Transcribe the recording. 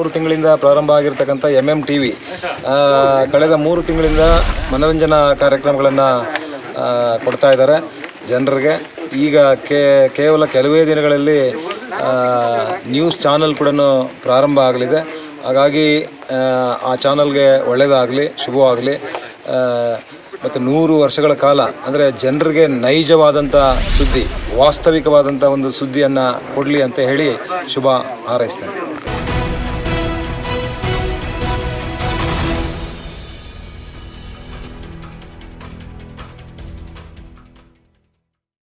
3 ತಿಂಗಳಿಂದ ಪ್ರಾರಂಭ ಆಗಿರತಕ್ಕಂತ MMTV ಕಳೆದ 3 ತಿಂಗಳಿಂದ ಮನರಂಜನಾ ಕಾರ್ಯಕ್ರಮಗಳನ್ನು ಕೊಡ್ತಾ ಇದ್ದಾರೆ ಜನರಿಗೆ. ಈಗ ಕೇವಲ ಕೆಲವೇ ದಿನಗಳಲ್ಲಿ ನ್ಯೂಸ್ ಚಾನೆಲ್ ಕೂಡ ಪ್ರಾರಂಭ ಆಗಲಿದೆ. ಹಾಗಾಗಿ ಆ ಚಾನೆಲ್ಗೆ ಒಳ್ಳೆಯದಾಗಲಿ, ಶುಭವಾಗಲಿ. ಮತ್ತು 100 ವರ್ಷಗಳ ಕಾಲ ಅಂದರೆ ಜನರಿಗೆ ನೈಜವಾದಂಥ ಸುದ್ದಿ, ವಾಸ್ತವಿಕವಾದಂಥ ಒಂದು ಸುದ್ದಿಯನ್ನು ಕೊಡಲಿ ಅಂತ ಹೇಳಿ ಶುಭ ಹಾರೈಸ್ತೇನೆ.